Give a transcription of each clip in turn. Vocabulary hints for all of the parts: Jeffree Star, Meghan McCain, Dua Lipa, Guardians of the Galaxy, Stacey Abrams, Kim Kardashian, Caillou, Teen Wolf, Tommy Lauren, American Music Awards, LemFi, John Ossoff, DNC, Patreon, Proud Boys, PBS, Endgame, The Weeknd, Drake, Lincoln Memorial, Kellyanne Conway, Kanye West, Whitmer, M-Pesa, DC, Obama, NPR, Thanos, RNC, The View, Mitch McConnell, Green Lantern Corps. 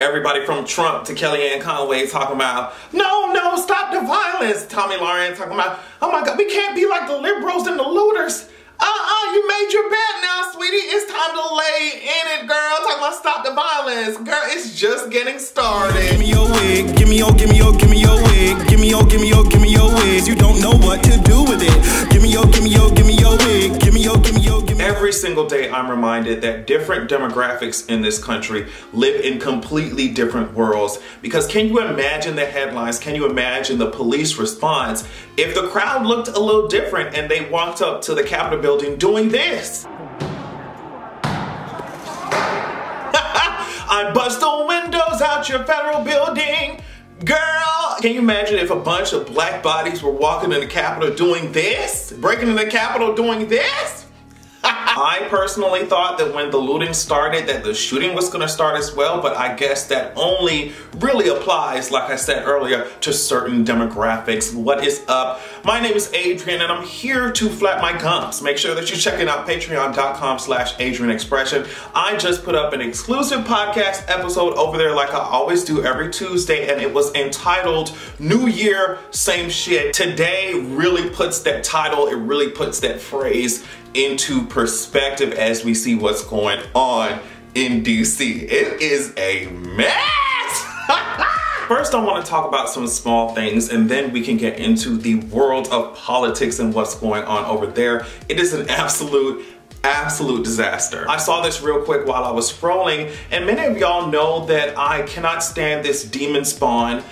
Everybody from Trump to Kellyanne Conway talking about, no, stop the violence. Tommy Lauren talking about, oh my God, we can't be like the liberals and the looters. You made your bed now, sweetie. It's time to lay in it, girl. Talking about stop the violence. Girl, it's just getting started. Give me your wig, give me your wig. Give me your wig. You don't know what to do with it. Give me your wig. Every single day I'm reminded that different demographics in this country live in completely different worlds. Because can you imagine the headlines? Can you imagine the police response if the crowd looked a little different and they walked up to the Capitol building doing this? I bust the windows out your federal building. Girl, can you imagine if a bunch of black bodies were walking in the Capitol doing this? Breaking in the Capitol doing this? I personally thought that when the looting started that the shooting was going to start as well, but I guess that only really applies, like I said earlier, to certain demographics. What is up? My name is Adrian and I'm here to flap my gums. Make sure that you're checking out patreon.com/AdrianXpression. I just put up an exclusive podcast episode over there like I always do every Tuesday, and it was entitled New Year, Same Shit. Today really puts that title, it really puts that phrase into perspective as we see what's going on in DC. It is a mess! First, I want to talk about some small things and then we can get into the world of politics and what's going on over there. It is an absolute disaster. I saw this real quick while I was scrolling, and many of y'all know that I cannot stand this demon spawn,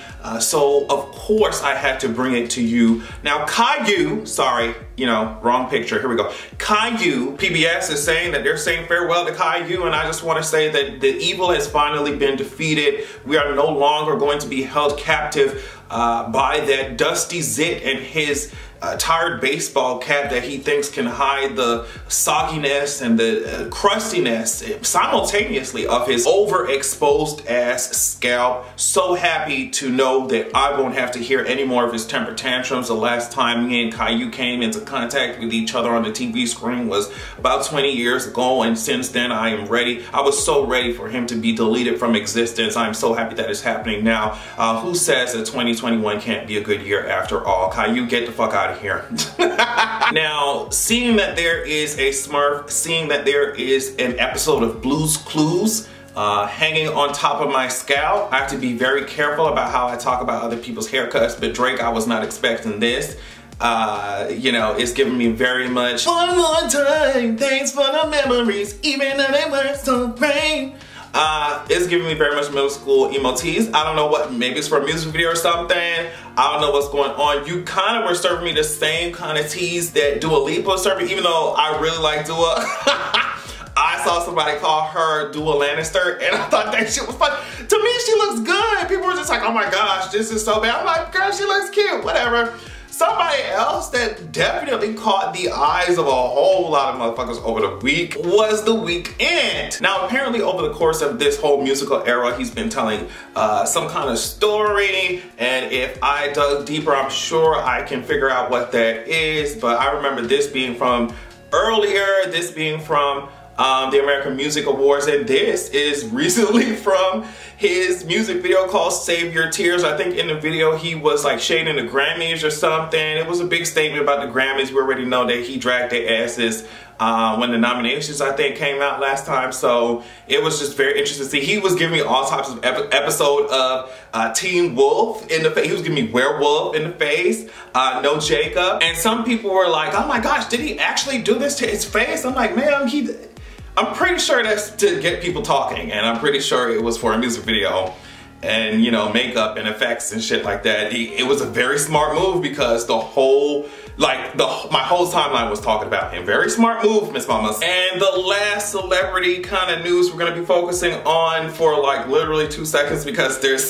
so of course I had to bring it to you. Now Caillou, sorry, you know, wrong picture, here we go. Caillou, PBS is saying that they're saying farewell to Caillou, and I just want to say that the evil has finally been defeated. We are no longer going to be held captive by that dusty zit and his tired baseball cap that he thinks can hide the sogginess and the crustiness simultaneously of his overexposed ass scalp. So happy to know that I won't have to hear any more of his temper tantrums. The last time me and Caillou came into contact with each other on the TV screen was about 20 years ago, and since then I am ready. I was so ready for him to be deleted from existence. I am so happy that it's happening now. Who says that 2021 can't be a good year after all? Caillou, get the fuck out of here. Now, seeing that there is a Smurf, seeing that there is an episode of Blue's Clues hanging on top of my scalp, I have to be very careful about how I talk about other people's haircuts, but Drake, I was not expecting this. You know, it's giving me very much one more time, thanks for the memories, even though they were so great. It's giving me very much middle school emo tease. I don't know what, maybe it's for a music video or something. I don't know what's going on. You kind of were serving me the same kind of tease that Dua Lipa was serving, even though I really like Dua. I saw somebody call her Dua Lannister and I thought that shit was funny. To me, she looks good. People were just like, oh my gosh, this is so bad. I'm like, girl, she looks cute, whatever. Somebody else that definitely caught the eyes of a whole lot of motherfuckers over the week was The Weeknd. Now apparently over the course of this whole musical era, he's been telling some kind of story, and if I dug deeper, I'm sure I can figure out what that is, but I remember this being from earlier, this being from the American Music Awards, and this is recently from his music video called Save Your Tears. I think in the video he was like shading the Grammys or something. It was a big statement about the Grammys. We already know that he dragged their asses when the nominations, I think, came out last time, so it was just very interesting to see. He was giving me all types of episode of Teen Wolf in the face. He was giving me werewolf in the face, no Jacob, and some people were like, oh my gosh, did he actually do this to his face? I'm like, man, I'm pretty sure that's to get people talking, and I'm pretty sure it was for a music video and, you know, makeup and effects and shit like that. It was a very smart move because the whole, like, my whole timeline was talking about him. Very smart move, Miss Mamas. And the last celebrity kind of news we're gonna be focusing on for like literally 2 seconds, because there's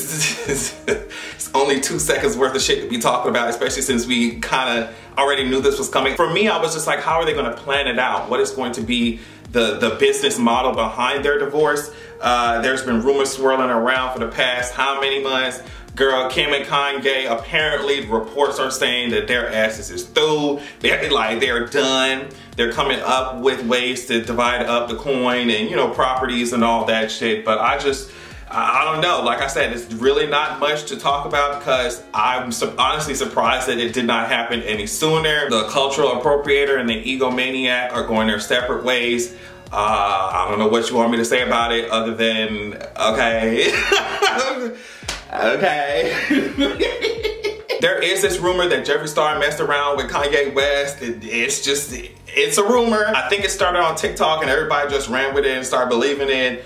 it's only 2 seconds worth of shit to be talking about, especially since we kind of already knew this was coming. For me, I was just like, how are they gonna plan it out? What is going to be the business model behind their divorce? There's been rumors swirling around for the past how many months? Girl, Kim and Kanye, apparently reports are saying that their asses is through. They're done. They're coming up with ways to divide up the coin and, you know, properties and all that shit. But I just, I don't know. Like I said, it's really not much to talk about because I'm honestly surprised that it did not happen any sooner. The cultural appropriator and the egomaniac are going their separate ways. I don't know what you want me to say about it other than, okay. Okay. There is this rumor that Jeffree Star messed around with Kanye West. It's just, it's a rumor. I think it started on TikTok and everybody just ran with it and started believing it.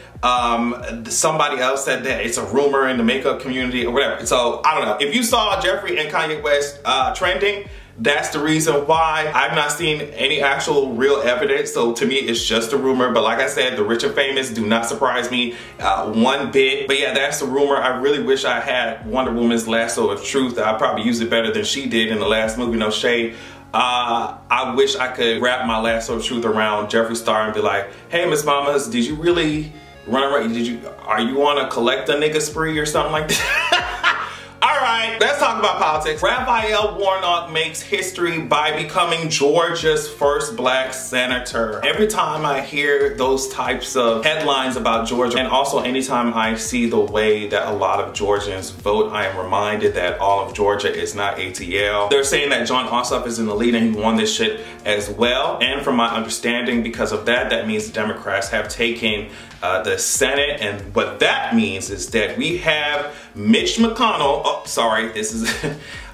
Somebody else said that it's a rumor in the makeup community or whatever. So, I don't know. If you saw Jeffree and Kanye West trending, that's the reason why. I've not seen any actual real evidence, so to me it's just a rumor. But like I said, the rich and famous do not surprise me one bit. But yeah, that's the rumor. I really wish I had Wonder Woman's lasso of truth. I probably used it better than she did in the last movie, no shade. I wish I could wrap my lasso of truth around Jeffree Star and be like, hey Miss Mamas, did you really run around? Are you on a collect a nigga spree or something like that? Alright, let's talk about politics. Raphael Warnock makes history by becoming Georgia's first black senator. Every time I hear those types of headlines about Georgia, and also anytime I see the way that a lot of Georgians vote, I am reminded that all of Georgia is not ATL. They're saying that John Ossoff is in the lead and he won this shit as well. And from my understanding, because of that, that means the Democrats have taken the Senate, and what that means is that we have Mitch McConnell, oh sorry, this is,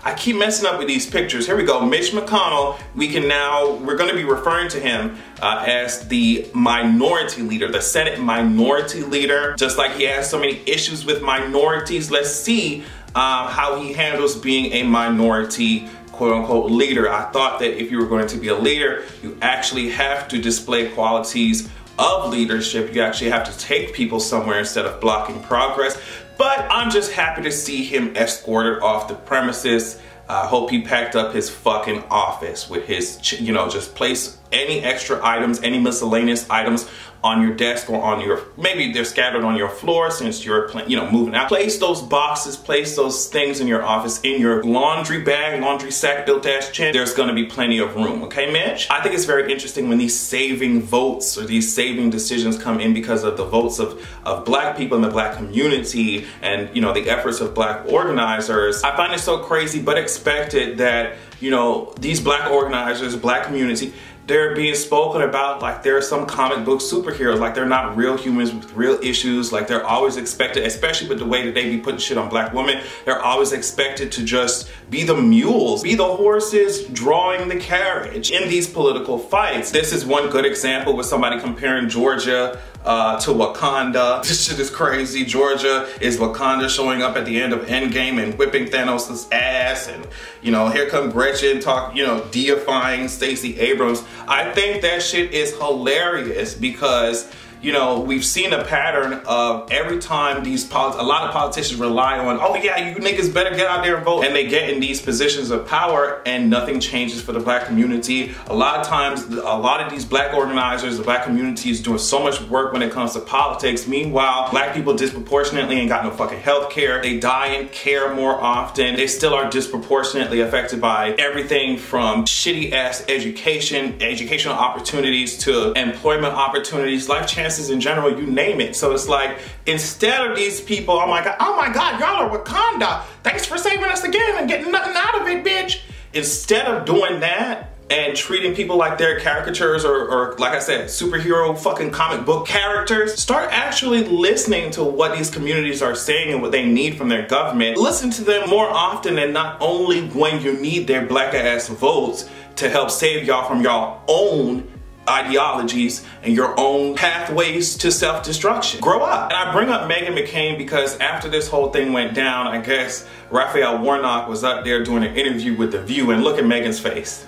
I keep messing up with these pictures, here we go, Mitch McConnell, we're going to be referring to him as the minority leader, the Senate minority leader, just like he has so many issues with minorities. Let's see how he handles being a minority quote-unquote leader. I thought that if you were going to be a leader, you actually have to display qualities of leadership. You actually have to take people somewhere instead of blocking progress. But I'm just happy to see him escorted off the premises. I hope he packed up his fucking office with his, you know, just place any extra items, any miscellaneous items on your desk or on your, maybe they're scattered on your floor since you're, you know, moving out. Place those boxes, place those things in your office, in your laundry bag, laundry sack, built-ass chin. There's gonna be plenty of room, okay, Mitch? I think it's very interesting when these saving votes or these saving decisions come in because of the votes of black people in the black community and, you know, the efforts of black organizers. I find it so crazy, but expected that, you know, these black organizers, black community, they're being spoken about like they're some comic book superheroes, like they're not real humans with real issues, like they're always expected, especially with the way that they be putting shit on black women, they're always expected to just be the mules, be the horses drawing the carriage in these political fights. This is one good example with somebody comparing Georgia to Wakanda. This shit is crazy. Georgia is Wakanda showing up at the end of Endgame and whipping Thanos' ass, and you know, here come Gretchen deifying Stacey Abrams. I think that shit is hilarious because, you know, we've seen a pattern of every time a lot of politicians rely on, oh yeah, you niggas better get out there and vote, and they get in these positions of power and nothing changes for the black community. A lot of times, a lot of these black organizers, the black community is doing so much work when it comes to politics. Meanwhile, black people disproportionately ain't got no fucking health care. They die in care more often. They still are disproportionately affected by everything from shitty ass education, educational opportunities to employment opportunities, life chances in general, you name it. So it's like, instead of these people, oh my god, y'all are Wakanda, thanks for saving us again and getting nothing out of it, bitch. Instead of doing that and treating people like they're caricatures or like I said, superhero fucking comic book characters, start actually listening to what these communities are saying and what they need from their government. Listen to them more often, and not only when you need their black ass votes to help save y'all from y'all own ideologies and your own pathways to self-destruction. Grow up. And I bring up Meghan McCain because after this whole thing went down, I guess Raphael Warnock was up there doing an interview with The View, and look at Meghan's face.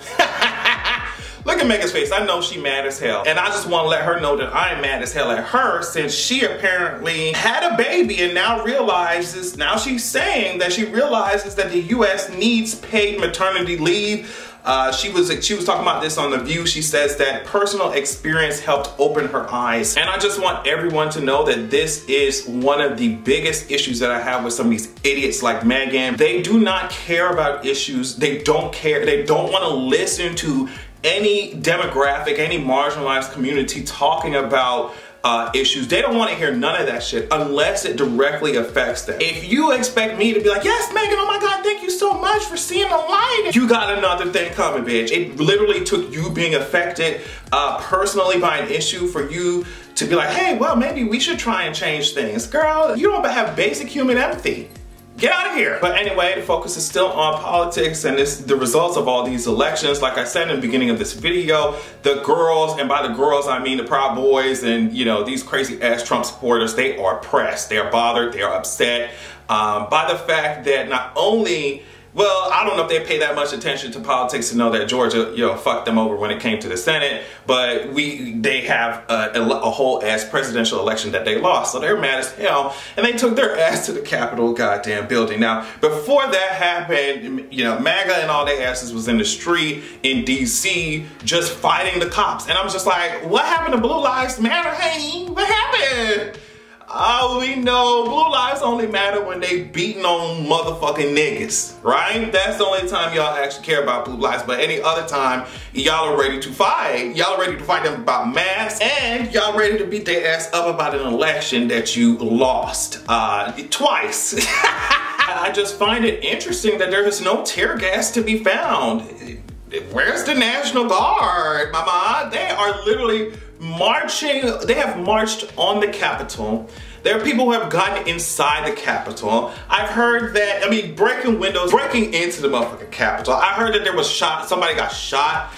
Look at Meghan's face. I know she mad as hell. And I just want to let her know that I am mad as hell at her, since she apparently had a baby and now realizes, now she's saying that she realizes that the US needs paid maternity leave. She was talking about this on The View. She says that personal experience helped open her eyes. And I just want everyone to know that this is one of the biggest issues that I have with some of these idiots like Meghan. They do not care about issues. They don't care. They don't want to listen to any demographic, any marginalized community talking about issues. They don't want to hear none of that shit unless it directly affects them. If you expect me to be like, yes, Megan, oh my God, thank you so much for seeing the light, you got another thing coming, bitch. It literally took you being affected personally by an issue for you to be like, hey, well, maybe we should try and change things. Girl, you don't have basic human empathy. Get out of here. But anyway, the focus is still on politics and it's the results of all these elections. Like I said in the beginning of this video, the girls, and by the girls, I mean the Proud Boys and, you know, these crazy ass Trump supporters, they are pressed, they are bothered, they are upset by the fact that not only, well, I don't know if they pay that much attention to politics to know that Georgia, you know, fucked them over when it came to the Senate, but they have a whole ass presidential election that they lost, so they're mad as hell, and they took their ass to the Capitol goddamn building. Now, before that happened, you know, MAGA and all their asses was in the street in D.C. just fighting the cops, and I'm just like, what happened to Blue Lives Matter? Hey, what happened? Oh, we know blue lives only matter when they beating on motherfucking niggas, right? That's the only time y'all actually care about blue lives, but any other time, y'all are ready to fight. Y'all are ready to fight them about masks, and y'all ready to beat their ass up about an election that you lost twice. I just find it interesting that there is no tear gas to be found. Where's the National Guard, mama? They are literally marching. They have marched on the Capitol. There are people who have gotten inside the Capitol. I've heard that, I mean, breaking windows, breaking into the motherfucking Capitol. I heard that there was shot, somebody got shot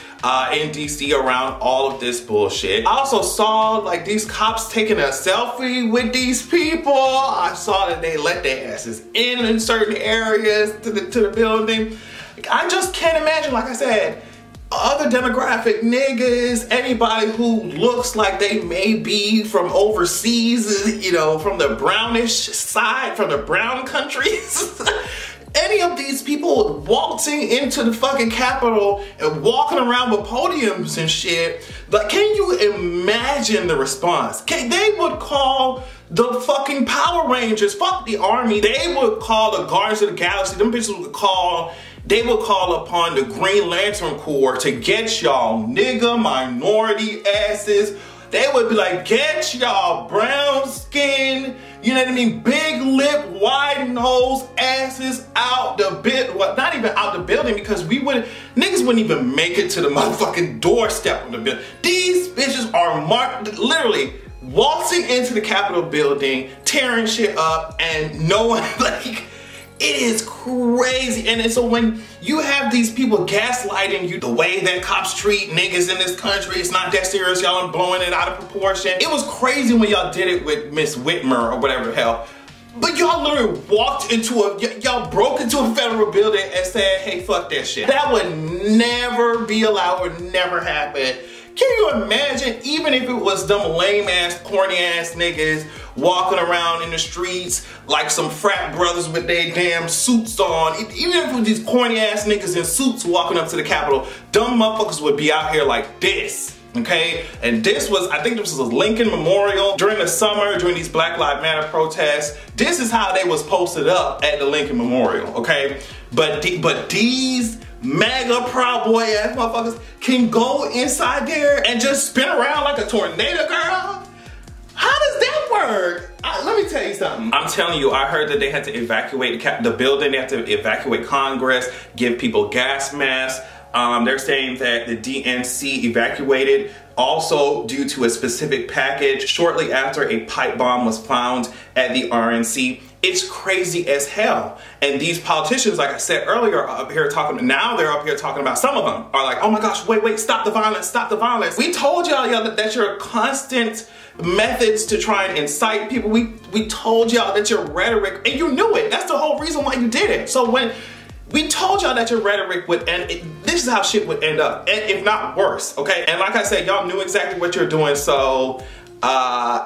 in DC around all of this bullshit. I also saw like these cops taking a selfie with these people. I saw that they let their asses in certain areas to the building. I just can't imagine, like I said, other demographic niggas, anybody who looks like they may be from overseas, you know, from the brownish side, from the brown countries. Any of these people waltzing into the fucking Capitol and walking around with podiums and shit, like, can you imagine the response? They would call the fucking Power Rangers, fuck the army. They would call the Guardians of the Galaxy. Them bitches would call. They will call upon the Green Lantern Corps to get y'all nigga minority asses. They would be like, get y'all brown skin, you know what I mean, big lip, wide nose asses out the bit. Well, not even out the building, because we wouldn't, niggas wouldn't even make it to the motherfucking doorstep of the building. These bitches are marked, literally waltzing into the Capitol building, tearing shit up, and no one, like, it is crazy. And so when you have these people gaslighting you, the way that cops treat niggas in this country, it's not that serious, y'all are blowing it out of proportion. It was crazy when y'all did it with Miss Whitmer or whatever the hell. But y'all literally walked into y'all broke into a federal building and said, hey, fuck that shit. That would never be allowed, would never happen. Can you imagine, even if it was them lame ass, corny ass niggas walking around in the streets like some frat brothers with their damn suits on, even if it was these corny ass niggas in suits walking up to the Capitol, dumb motherfuckers would be out here like this, okay? And this was, I think this was Lincoln Memorial during the summer, during these Black Lives Matter protests. This is how they was posted up at the Lincoln Memorial, okay? But these MAGA Proud Boy ass motherfuckers can go inside there and just spin around like a tornado, girl. How does that work? Let me tell you something. I'm telling you, I heard that they had to evacuate the building. They had to evacuate Congress, give people gas masks. They're saying that the DNC evacuated also due to a specific package shortly after a pipe bomb was found at the RNC. It's crazy as hell. And these politicians, like I said earlier, are up here talking, now they're up here talking about, some of them are like, oh my gosh, wait, wait, stop the violence, stop the violence. We told y'all that your constant methods to try and incite people, we told y'all that your rhetoric, and you knew it, that's the whole reason why you did it. So when we told y'all that your rhetoric would end, this is how shit would end up, and if not worse, okay? And like I said, y'all knew exactly what you're doing, so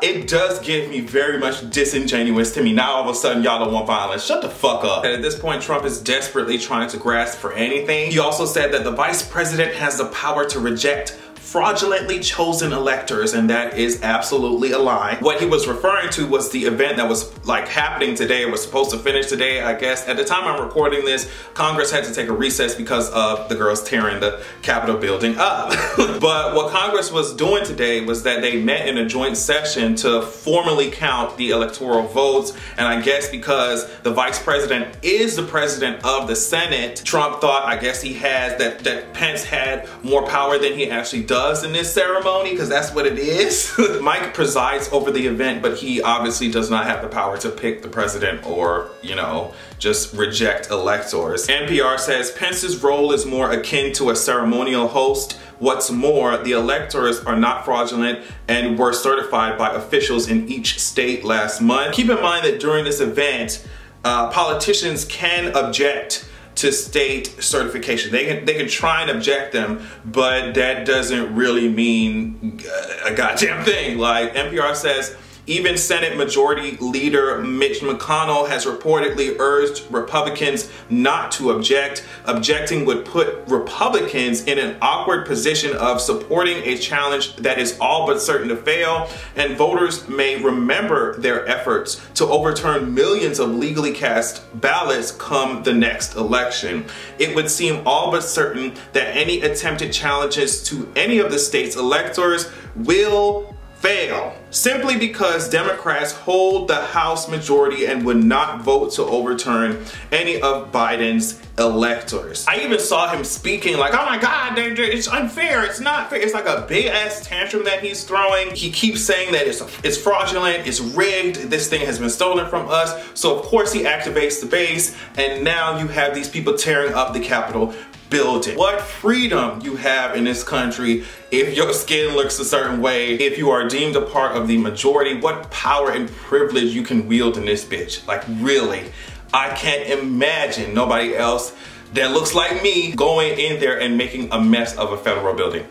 it does give me very much disingenuous to me. Now all of a sudden y'all don't want violence. Shut the fuck up. And at this point, Trump is desperately trying to grasp for anything. He also said that the vice president has the power to reject fraudulently chosen electors, and that is absolutely a lie. What he was referring to was the event that was like happening today. It was supposed to finish today, I guess. At the time I'm recording this, Congress had to take a recess because of the girls tearing the Capitol building up. But what Congress was doing today was that they met in a joint session to formally count the electoral votes, and I guess because the vice president is the president of the Senate, Trump thought, I guess he has, that Pence had more power than he actually does in this ceremony, because that's what it is. Mike presides over the event, but he obviously does not have the power to pick the president or, you know, just reject electors. NPR says Pence's role is more akin to a ceremonial host. What's more, the electors are not fraudulent and were certified by officials in each state last month. Keep in mind that during this event, politicians can object to state certification. They can try and object them, but that doesn't really mean a goddamn thing. Like, NPR says, even Senate Majority Leader Mitch McConnell has reportedly urged Republicans not to object. Objecting would put Republicans in an awkward position of supporting a challenge that is all but certain to fail, and voters may remember their efforts to overturn millions of legally cast ballots come the next election. It would seem all but certain that any attempted challenges to any of the state's electors will fail, simply because Democrats hold the House majority and would not vote to overturn any of Biden's electors. I even saw him speaking like, oh my God, it's unfair, it's not fair. It's like a big ass tantrum that he's throwing. He keeps saying that it's fraudulent, it's rigged, this thing has been stolen from us. So of course he activates the base, and now you have these people tearing up the Capitol building. What freedom you have in this country if your skin looks a certain way, if you are deemed a part of the majority, what power and privilege you can wield in this bitch. Like, really, I can't imagine nobody else that looks like me going in there and making a mess of a federal building.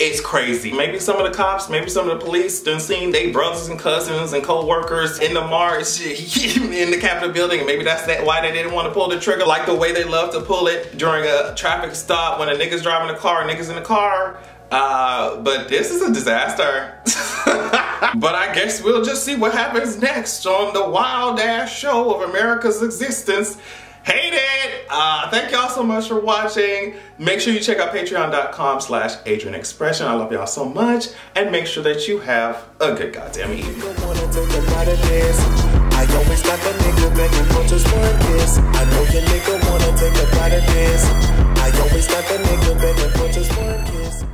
It's crazy. Maybe some of the cops, maybe some of the police done seen they brothers and cousins and co-workers in the march in the Capitol building, and maybe that's why they didn't want to pull the trigger, like the way they love to pull it during a traffic stop when a nigga's driving a car, nigga's in the car. But this is a disaster. But I guess we'll just see what happens next on the wild ass show of America's existence. Hate it! Thank y'all so much for watching. Make sure you check out patreon.com/AdrianXpression. I love y'all so much, and make sure that you have a good goddamn evening. I always like a nigga that can put his word this. I know your nigga wanna take a bite of this. I always like a nigga that can put his word this.